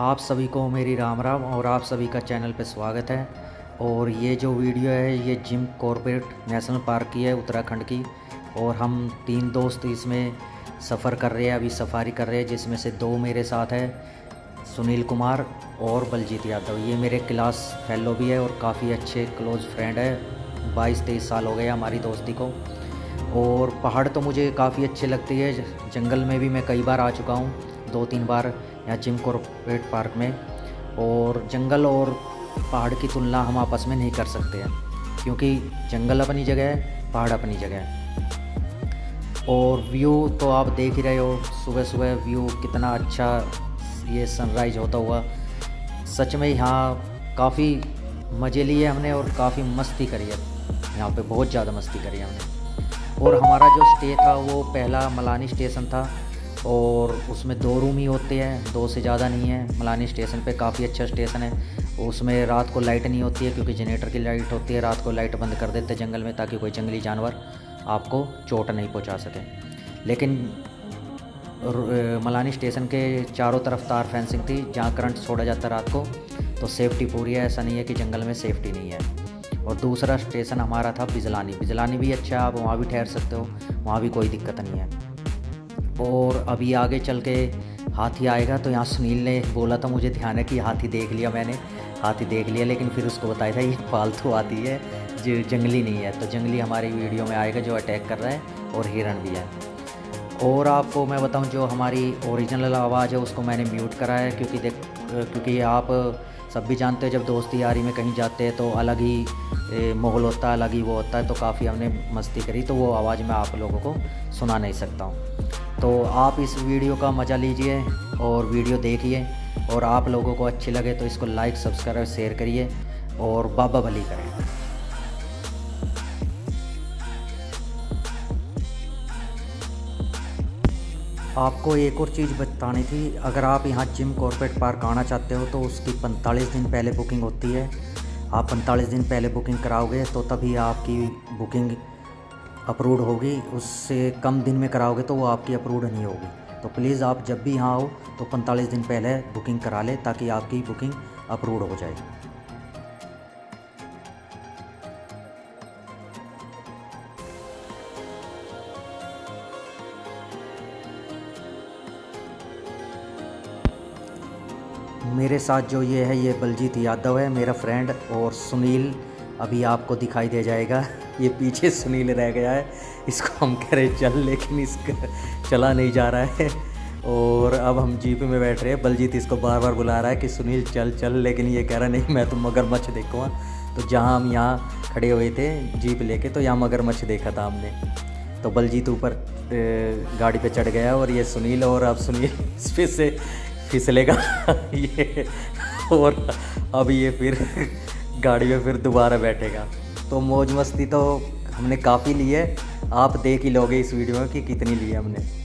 आप सभी को मेरी राम राम और आप सभी का चैनल पर स्वागत है। और ये जो वीडियो है ये जिम कॉर्बेट नेशनल पार्क की है उत्तराखंड की, और हम 3 दोस्त इसमें सफ़र कर रहे हैं, अभी सफारी कर रहे हैं, जिसमें से 2 मेरे साथ हैं, सुनील कुमार और बलजीत यादव। ये मेरे क्लास फेलो भी है और काफ़ी अच्छे क्लोज फ्रेंड है। 22-23 साल हो गए हमारी दोस्ती को। और पहाड़ तो मुझे काफ़ी अच्छे लगती है, जंगल में भी मैं कई बार आ चुका हूँ, 2-3 बार यहाँ जिम कॉर्बेट पार्क में। और जंगल और पहाड़ की तुलना हम आपस में नहीं कर सकते हैं, क्योंकि जंगल अपनी जगह है, पहाड़ अपनी जगह है। और व्यू तो आप देख ही रहे हो, सुबह सुबह व्यू कितना अच्छा, ये सनराइज़ होता हुआ। सच में यहाँ काफ़ी मज़े लिए हमने और काफ़ी मस्ती करी है, यहाँ पे बहुत ज़्यादा मस्ती करी है हमने। और हमारा जो स्टे था वो पहला मलानी स्टेशन था, और उसमें 2 रूम ही होते हैं, 2 से ज़्यादा नहीं है। मलानी स्टेशन पे काफ़ी अच्छा स्टेशन है, उसमें रात को लाइट नहीं होती है, क्योंकि जनरेटर की लाइट होती है। रात को लाइट बंद कर देते जंगल में, ताकि कोई जंगली जानवर आपको चोट नहीं पहुंचा सके। लेकिन मलानी स्टेशन के चारों तरफ तार फेंसिंग थी, जहाँ करंट छोड़ा जाता रात को, तो सेफ्टी पूरी है। ऐसा नहीं है कि जंगल में सेफ्टी नहीं है। और दूसरा स्टेशन हमारा था बिजलानी। बिजलानी भी अच्छा है, आप वहाँ भी ठहर सकते हो, वहाँ भी कोई दिक्कत नहीं है। और अभी आगे चल के हाथी आएगा, तो यहाँ सुनील ने बोला था, मुझे ध्यान है कि हाथी देख लिया मैंने, हाथी देख लिया, लेकिन फिर उसको बताया था ये पालतू हाथी है, जो जंगली नहीं है। तो जंगली हमारी वीडियो में आएगा, जो अटैक कर रहा है, और हिरण भी है। और आपको मैं बताऊं, जो हमारी ओरिजिनल आवाज़ है उसको मैंने म्यूट करा है, क्योंकि आप सब भी जानते हैं, जब दोस्ती यारी में कहीं जाते हैं तो अलग ही माहौल होता है, अलग ही वो होता है। तो काफ़ी हमने मस्ती करी, तो वो आवाज़ मैं आप लोगों को सुना नहीं सकता हूँ। तो आप इस वीडियो का मज़ा लीजिए और वीडियो देखिए, और आप लोगों को अच्छी लगे तो इसको लाइक, सब्सक्राइब, शेयर करिए, और बाबा भली करें। आपको एक और चीज़ बतानी थी, अगर आप यहाँ जिम कॉर्बेट पार्क आना चाहते हो तो उसकी 45 दिन पहले बुकिंग होती है। आप 45 दिन पहले बुकिंग कराओगे तो तभी आपकी बुकिंग अप्रूव होगी, उससे कम दिन में कराओगे तो वो आपकी अप्रूव नहीं होगी। तो प्लीज़ आप जब भी यहाँ हो तो 45 दिन पहले बुकिंग करा लें, ताकि आपकी बुकिंग अप्रूव हो जाए। मेरे साथ जो ये है, ये बलजीत यादव है, मेरा फ्रेंड। और सुनील अभी आपको दिखाई दे जाएगा, ये पीछे सुनील रह गया है, इसको हम कह रहे चल, लेकिन इसका चला नहीं जा रहा है। और अब हम जीप में बैठ रहे हैं, बलजीत इसको बार बार बुला रहा है कि सुनील चल चल, लेकिन ये कह रहा नहीं, मैं तो मगरमच्छ देखूँगा। तो जहाँ हम यहाँ खड़े हुए थे जीप लेके, तो यहाँ मगरमच्छ देखा था हमने, तो बलजीत ऊपर गाड़ी पर चढ़ गया और ये सुनील, और अब सुनील इस पे से फिसलेगा ये, और अब ये फिर गाड़ी में फिर दोबारा बैठेगा। तो मौज मस्ती तो हमने काफ़ी ली है, आप देख ही लोगे इस वीडियो में कि कितनी ली है हमने।